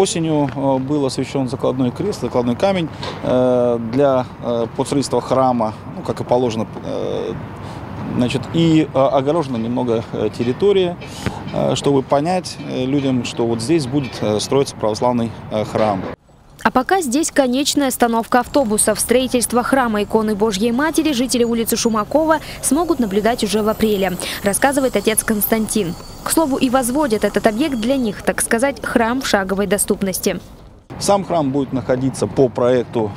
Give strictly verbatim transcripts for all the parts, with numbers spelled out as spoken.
Осенью был освящен закладной крест, закладной камень для подстроительства храма, ну, как и положено. Значит, и огорожена немного территория, чтобы понять людям, что вот здесь будет строиться православный храм. А пока здесь конечная остановка автобусов. Строительство храма иконы Божьей Матери жители улицы Шумакова смогут наблюдать уже в апреле, рассказывает отец Константин. К слову, и возводят этот объект для них, так сказать, храм в шаговой доступности. Сам храм будет находиться по проекту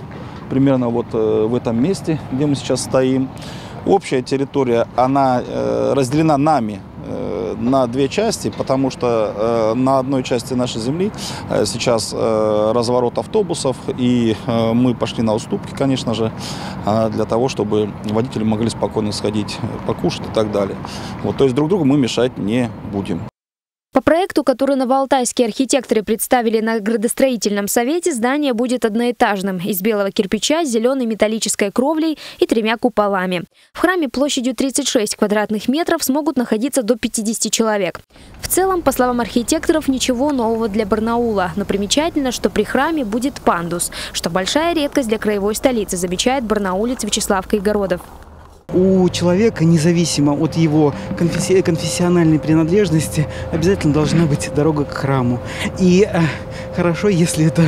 примерно вот в этом месте, где мы сейчас стоим. Общая территория, она разделена нами на две части, потому что на одной части нашей земли сейчас разворот автобусов, и мы пошли на уступки, конечно же, для того, чтобы водители могли спокойно сходить покушать и так далее. Вот, то есть друг другу мы мешать не будем. По проекту, который новоалтайские архитекторы представили на градостроительном совете, здание будет одноэтажным, из белого кирпича, зеленой металлической кровлей и тремя куполами. В храме площадью тридцать шесть квадратных метров смогут находиться до пятидесяти человек. В целом, по словам архитекторов, ничего нового для Барнаула. Но примечательно, что при храме будет пандус, что большая редкость для краевой столицы, замечает барнаулец Вячеслав Кайгородов. У человека, независимо от его конфессиональной принадлежности, обязательно должна быть дорога к храму. И хорошо, если эта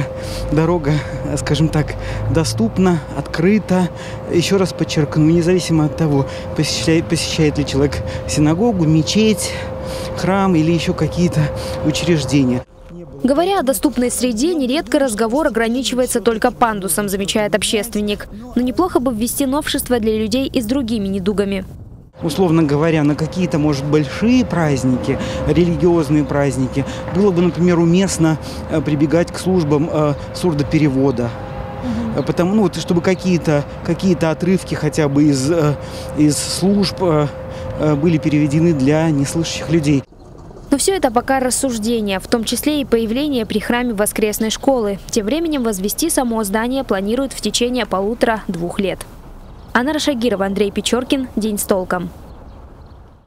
дорога, скажем так, доступна, открыта. Еще раз подчеркну, независимо от того, посещает, посещает ли человек синагогу, мечеть, храм или еще какие-то учреждения. Говоря о доступной среде, нередко разговор ограничивается только пандусом, замечает общественник. Но неплохо бы ввести новшества для людей и с другими недугами. Условно говоря, на какие-то, может, большие праздники, религиозные праздники, было бы, например, уместно прибегать к службам сурдоперевода. Потому, ну, вот, чтобы какие-то какие-то отрывки хотя бы из, из служб были переведены для неслышащих людей. Но все это пока рассуждения, в том числе и появление при храме воскресной школы. Тем временем возвести само здание планируют в течение полутора-двух лет. Анара Шагирова, Андрей Печоркин. День с толком.